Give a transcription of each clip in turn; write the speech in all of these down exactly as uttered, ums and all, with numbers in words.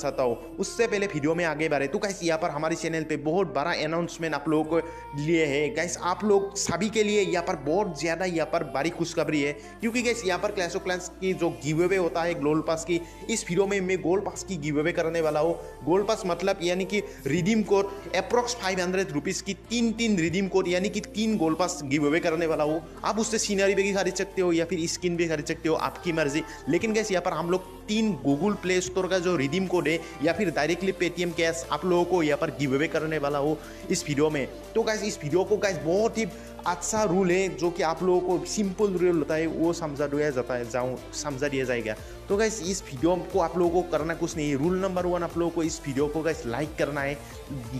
चाहता हूँ। उससे पहले वीडियो में आगे बढ़े तो गाइस यहाँ पर हमारे चैनल पे बहुत बड़ा अनाउंसमेंट आप लोगों को लिए है। गाइस आप लोग सभी के लिए यहाँ पर बहुत ज़्यादा यहाँ पर बड़ी खुशखबरी है, क्योंकि गाइस यहाँ पर क्लैश ऑफ क्लैंस की जो गिव अवे होता है गोल्ड पास की, इस वीडियो में मैं गोल्ड पास की गिव अवे करने वाला हूँ। गोल्ड पास मतलब यानी कि redeem code approx five hundred rupees की तीन तीन रिडीम कोड यानी कि तीन गोल्ड पास गिव अवे करने वाला हूँ। आप उससे सीनरी भी खरीद सकते हो या फिर स्किन भी खरीद सकते हो, आपकी मर्जी। लेकिन गाइस यहाँ पर हम लोग तीन गूगल प्ले स्टोर का जो रिडीम कोड है या फिर डायरेक्टली पेटीएम कैश आप लोगों को यहाँ पर गिव अवे करने वाला हो इस वीडियो में। तो गाइस इस वीडियो को गाइस बहुत ही अच्छा रूल है जो कि आप लोगों को सिंपल रूल होता है वो समझा दिया जाता है जाऊँ समझा दिया जाएगा। तो गाइस इस वीडियो को आप लोगों को करना कुछ नहीं, रूल नंबर वन आप लोगों को इस वीडियो को गाइस लाइक करना है।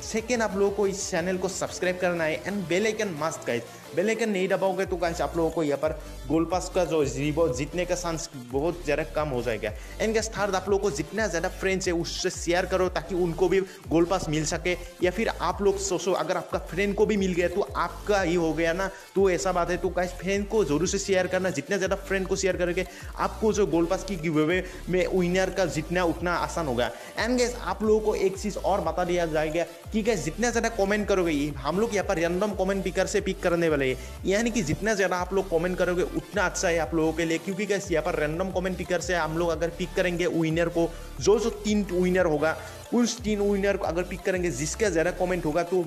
सेकेंड आप लोगों को इस चैनल को सब्सक्राइब करना है and bell icon must guys. Bell icon नहीं दबाओगे तो गाइस आप लोगों को यहाँ पर गोल्ड पास का जो रिवॉर्ड जीतने का चांस बहुत ज़्यादा कम हो जाएगा। एंड गाइस थर्ड आप लोगों को जितना ज़्यादा फ्रेंड्स है उससे शेयर करो ताकि उनको भी गोल्ड पास मिल सके। या फिर आप लोग सोचो अगर आपका फ्रेंड को भी मिल गया तो आपका ही हो गया ना, तो ऐसा बात है। तो गाइस फ्रेंड को जरूर से शेयर करना, जितना ज़्यादा फ्रेंड को शेयर करके आपको जो गोल्ड पास की गिव अवे में विनर का जीतना उतना आसान होगा। एंड गाइस आप लोगों को एक चीज़ और बता दिया जाएगा कि गाइस जितना ज़्यादा कमेंट करोगे, हम लोग यहाँ पर रैंडम कमेंट पिकर से पिक करने वाले हैं, यानी कि जितना ज़्यादा आप लोग कमेंट करोगे उतना अच्छा है आप लोगों के लिए। क्योंकि गाइस यहाँ पर रैंडम कमेंट पिकर से हम लोग अगर पिक करेंगे विनर को, जो जो तीन विनर होगा उस तीन विनर को अगर पिक करेंगे जिसका ज़्यादा कमेंट होगा, तो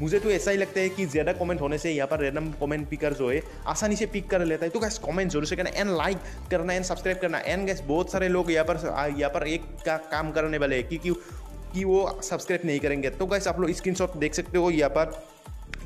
मुझे तो ऐसा ही लगता है कि ज़्यादा कमेंट होने से यहाँ पर रैंडम कमेंट पिकर जो है आसानी से पिक कर लेता है। तो गाइस कमेंट जरूर से करना एंड लाइक करना एंड सब्सक्राइब करना। एंड गाइस बहुत सारे लोग यहाँ पर यहाँ पर एक का काम करने वाले हैं क्योंकि कि वो सब्सक्राइब नहीं करेंगे। तो गाइस आप लोग स्क्रीनशॉट देख सकते हो यहाँ पर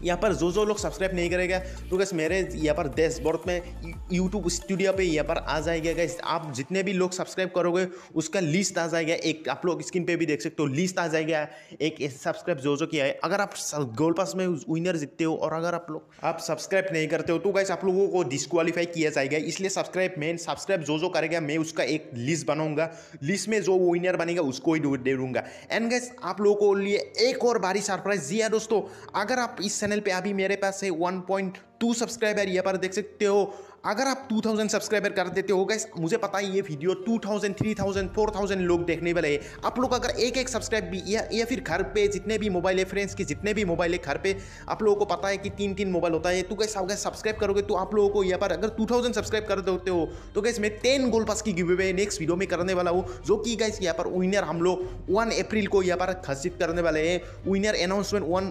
यहाँ पर जो जो लोग सब्सक्राइब नहीं करेगा तो गाइस मेरे यहाँ पर डैशबोर्ड में यूट्यूब स्टूडियो पे यहाँ पर आ जाएगा। गाइस आप जितने भी लोग सब्सक्राइब करोगे उसका लिस्ट आ जाएगा, एक आप लोग स्क्रीन पे भी देख सकते हो लिस्ट आ जाएगा एक सब्सक्राइब जो जो किया है। अगर आप गोल्ड पास में विनर जीतते हो और अगर आप लोग आप सब्सक्राइब नहीं करते हो तो गाइस आप लोगों को डिस्क्वालीफाई किया जाएगा। इसलिए सब्सक्राइब मेन सब्सक्राइब जो जो करेगा मैं उसका एक लिस्ट बनाऊँगा, लिस्ट में जो विनर बनेगा उसको ही दे दूँगा। एंड गाइस आप लोगों को लिए एक और भारी सरप्राइज दिया दोस्तों। अगर आप इस चैनल पे अभी मेरे पास है वन पॉइंट टू सब्सक्राइबर, यहाँ पर देख सकते हो। अगर आप टू थाउज़ेंड सब्सक्राइबर कर देते हो गाइस, मुझे पता है ये video two thousand, three thousand, four thousand लोग देखने वाले हैं। आप लोग अगर एक एक सब्सक्राइब भी या, या फिर घर पे जितने भी मोबाइल है फ्रेंड्स के जितने भी मोबाइल है घर पे, आप लोगों को पता है कि तीन तीन मोबाइल होता है। तो गाइस आप सब्सक्राइब करोगे तो आप लोगों को यहाँ पर अगर टू थाउज़ेंड सब्सक्राइब कर देते हो तो गाइस मैं टेन गोल्ड पास की गिव अवे नेक्स्ट वीडियो में करने वाला हूँ, जो कि गाइस यहाँ पर विनर हम लोग वन अप्रैल को यहाँ पर घोषित करने वाले हैं। विनर अनाउंसमेंट वन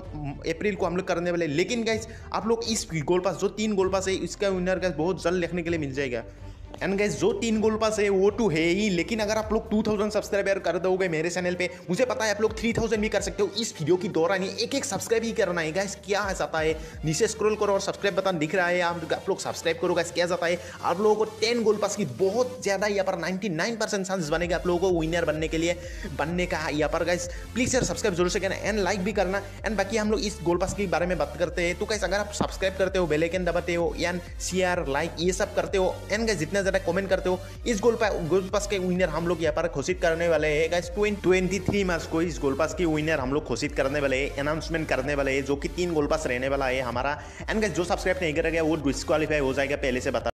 अप्रैल को हम लोग करने वाले हैं। लेकिन गाइस आप लोग इस गोल्ड पास जो तीन गोल्ड पास है इसका विनर गाइस बहुत जल्द देखने के लिए मिल जाएगा। एंड गाइस जो तीन गोल्ड पास है वो तो है ही, लेकिन अगर आप लोग टू थाउज़ेंड सब्सक्राइबर कर दोगे मेरे चैनल पे, मुझे पता है आप लोग थ्री थाउज़ेंड भी कर सकते हो। इस वीडियो की दौरान ही एक एक सब्सक्राइब ही करना है गाइस, क्या जाता है नीचे स्क्रॉल करो और सब्सक्राइब बटन दिख रहा है, आप आप लोग सब्सक्राइब करो गाइस, क्या जाता है। आप लोगों को टेन गोल्ड पास की बहुत ज़्यादा यहाँ पर नाइन्टी नाइन परसेंट चांस बनेगा आप लोगों को विनर बनने के लिए बनने का यहाँ पर गाइस। प्लीज़ यार सब्सक्राइब जरूर से करना एंड लाइक भी करना। एंड बाकी हम लोग इस गोल्ड पास के बारे में बात करते हैं तो गाइस अगर आप सब्सक्राइब करते हो, बेल आइकन दबाते हो एंड शेयर लाइक ये सब करते हो एंड गाइस जितना ज़्यादा कमेंट करते हो, इस गोल्ड पास गोल्ड पास के विनर हम लोग यहाँ पर घोषित करने वाले हैं गाइस। तेईस मार्च को इस गोल्ड पास की विनर हम लोग घोषित करने वाले हैं, अनाउंसमेंट करने वाले हैं, जो कि तीन गोल्ड पास रहने वाला है हमारा। एंड गाइस जो सब्सक्राइब नहीं करेगा वो डिस्क्वालीफाई हो जाएगा, पहले से बता